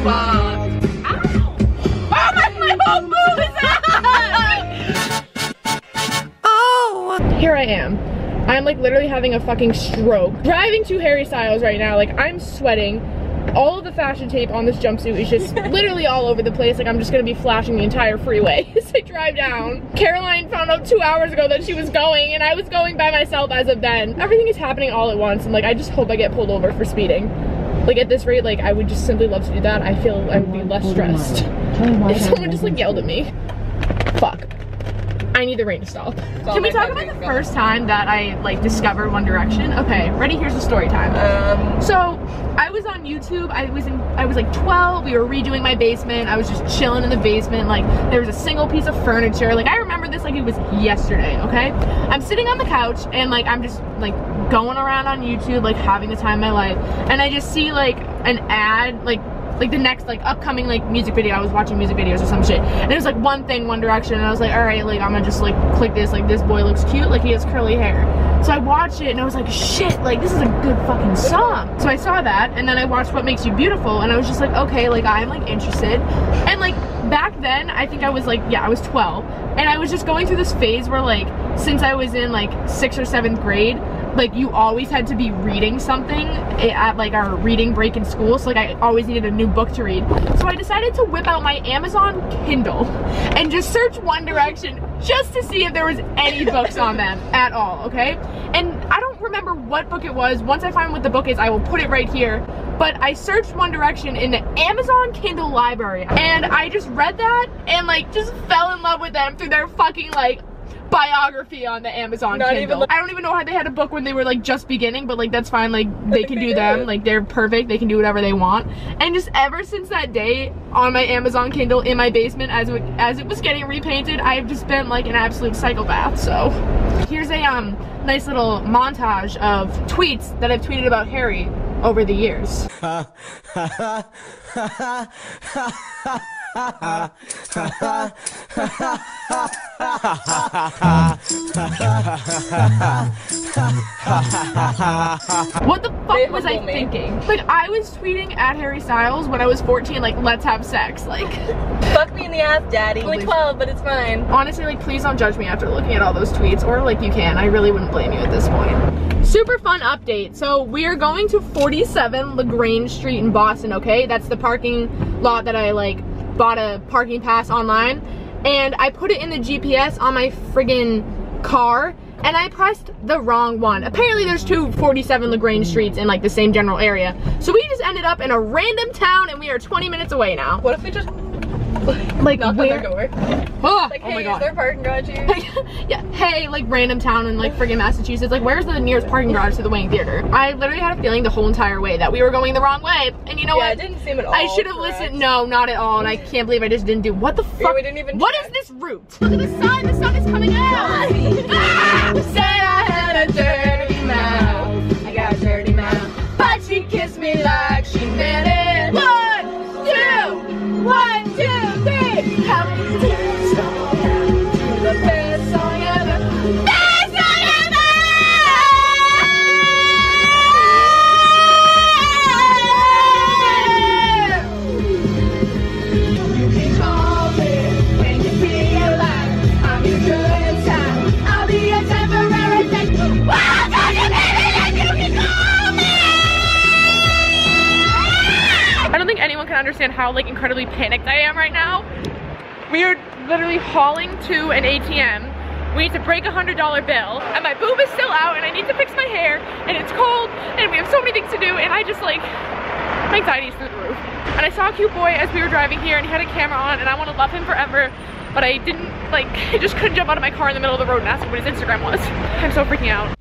you are. Ow. Oh, my whole boob is out! Oh! Here I am. I'm like literally having a fucking stroke. Driving to Harry Styles right now, like I'm sweating. All of the fashion tape on this jumpsuit is just literally all over the place. Like I'm just gonna be flashing the entire freeway as I drive down. Caroline found out 2 hours ago that she was going, and I was going by myself as of then. Everything is happening all at once, and like I just hope I get pulled over for speeding. Like at this rate, like I would just simply love to do that. I feel I would be less stressed. If someone just like yelled at me. Fuck. I need the rain to stop. Can we talk about the first time that I like discovered One Direction? Okay, ready? Here's the story time. So I was on YouTube. I was like 12. We were redoing my basement. I was just chilling in the basement. Like there was a single piece of furniture. Like I remember this like it was yesterday. Okay, I'm sitting on the couch and like I'm just like going around on YouTube, like having the time of my life, and I just see like an ad like the next like upcoming like music video. I was watching music videos or some shit, and it was like one thing, One Direction, and I was like, all right, like I'm gonna just like click this, like this boy looks cute, like he has curly hair. So I watched it and I was like, shit, like this is a good fucking song. So I saw that, and then I watched What Makes You Beautiful, and I was just like, okay, like I'm like interested. And like back then I think I was like, yeah, I was 12, and I was just going through this phase where like since I was in like 6th or 7th grade, like you always had to be reading something at like our reading break in school. So like I always needed a new book to read. So I decided to whip out my Amazon Kindle and just search One Direction just to see if there was any books on them at all, okay? And I don't remember what book it was. Once I find what the book is, I will put it right here. But I searched One Direction in the Amazon Kindle library, and I just read that and like just fell in love with them through their fucking like biography on the Amazon Kindle. I don't even know how they had a book when they were like just beginning, but like that's fine, like they can do them, like they're perfect, they can do whatever they want. And just ever since that day on my Amazon Kindle in my basement as it was getting repainted, I've just been like an absolute psychopath. So here's a nice little montage of tweets that I've tweeted about Harry over the years. What the fuck was I thinking? Like I was tweeting at Harry Styles when I was 14, like let's have sex, like fuck me in the ass, daddy. Only 12, but it's fine. Honestly, like please don't judge me after looking at all those tweets, or like you can. I really wouldn't blame you at this point. Super fun update. So we are going to 47 LaGrange Street in Boston. Okay, that's the parking lot that I like bought a parking pass online, and I put it in the GPS on my friggin' car, and I pressed the wrong one. Apparently there's two 47 LaGrange Streets in like the same general area. So we just ended up in a random town, and we are 20 minutes away now. What if we just like knock on their door? Oh, like, hey, oh my god, is there a parking garage here? Yeah, hey, like random town in like friggin' Massachusetts, like where's the nearest parking garage to the Wayne Theater? I literally had a feeling the whole entire way that we were going the wrong way, and you know what? It didn't seem at all. I should have listened. No, not at all, and I can't believe I just didn't do. What the fuck? Yeah, we didn't even what check. Is this route? Look at the sun is coming out! Ah! Said I had a dirty mouth, I got a dirty mouth, but she kissed me like she meant it. One, two, three, help me. Understand how like incredibly panicked I am right now. We are literally hauling to an ATM. We need to break $100 bill, and my boob is still out, and I need to fix my hair, and it's cold, and we have so many things to do, and I just like, my anxiety's through the roof. And I saw a cute boy as we were driving here, and he had a camera on, and I want to love him forever, but I didn't like, I just couldn't jump out of my car in the middle of the road and ask him what his Instagram was. I'm so freaking out.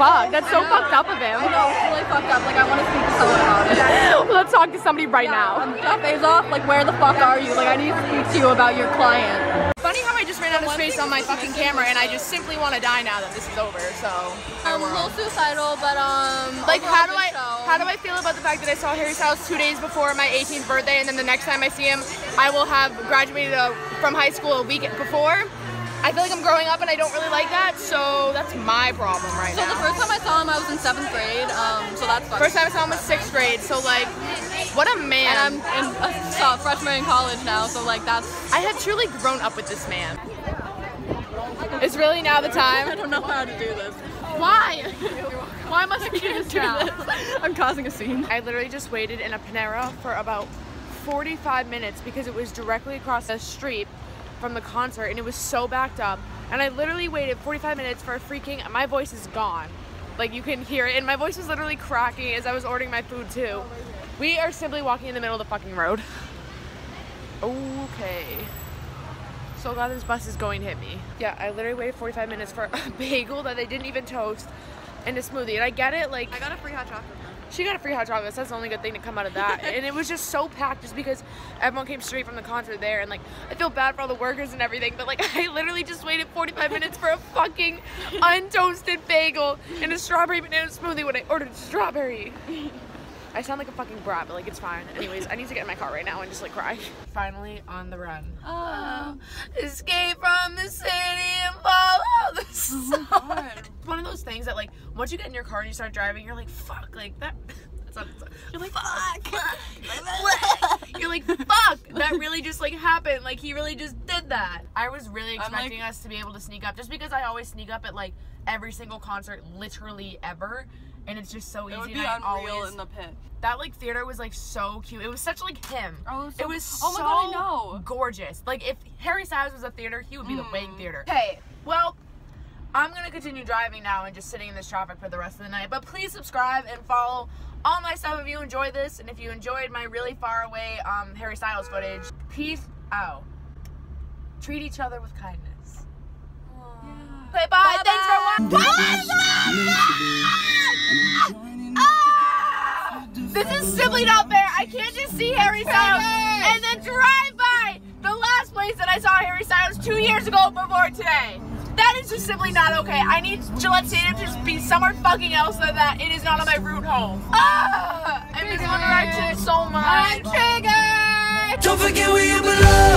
fuck. That's so fucked up of him. I know, it's really fucked up. Like, I want to speak to someone about it. Well, let's talk to somebody right now. Jeff Bezos, like, where the fuck are you? Like, I need to speak to you about your client. Funny how I just ran out of space on my fucking camera, and I just simply want to die now that this is over. So I'm a little suicidal, but like, how do I feel about the fact that I saw Harry Styles 2 days before my 18th birthday, and then the next time I see him, I will have graduated from high school a week before. I feel like I'm growing up and I don't really like that, so that's my problem right now. So the first time I saw him, I was in 7th grade, so that's fun. First time I saw him was 6th grade, so like, what a man. And I'm a freshman in college now, so like that's... I have truly grown up with this man. It's really now the time. I don't know how to do this. Why? Why must I do this now? I'm causing a scene. I literally just waited in a Panera for about 45 minutes because it was directly across the street from the concert, and it was so backed up, and I literally waited 45 minutes for a freaking... my voice is gone, like you can hear it, and my voice was literally cracking as I was ordering my food too. We are simply walking in the middle of the fucking road. Okay, so glad this bus is going to hit me. Yeah, I literally waited 45 minutes for a bagel that they didn't even toast and a smoothie, and I get it, like I got a free hot chocolate. She got a free hot chocolate, so that's the only good thing to come out of that. And it was just so packed just because everyone came straight from the concert there, and like, I feel bad for all the workers and everything, but like, I literally just waited 45 minutes for a fucking untoasted bagel and a strawberry banana smoothie when I ordered strawberry. I sound like a fucking brat, but like, it's fine. Anyways, I need to get in my car right now and just like cry. Finally on the run. Oh, escape from the city and follow the sun. It's one of those things that like, once you get in your car and you start driving, you're like, fuck, like that. You're like, fuck. You're like, fuck, that really just like happened. Like, he really just did that. I was really expecting us to be able to sneak up, just because I always sneak up at like every single concert literally ever. And it's just so easy. It would be unreal in the pit. That like theater was like so cute. It was such like him. Oh, so, it was so, oh my God, I know, gorgeous. Like, if Harry Styles was a theater, he would be the Wayne Theater. Okay, well, I'm gonna continue driving now and just sitting in this traffic for the rest of the night. But please subscribe and follow all my stuff if you enjoy this, and if you enjoyed my really far away Harry Styles footage. Peace out. Treat each other with kindness. Yeah. Okay, bye. Thanks for watching. This is simply not fair. I can't just see Harry Styles and then drive by the last place that I saw Harry Styles 2 years ago before today. That is just simply not okay. I need Gillette Stadium to just be somewhere fucking else than that. It is not on my route home. I miss One Direction so much. I'm triggered. Don't forget where you belong.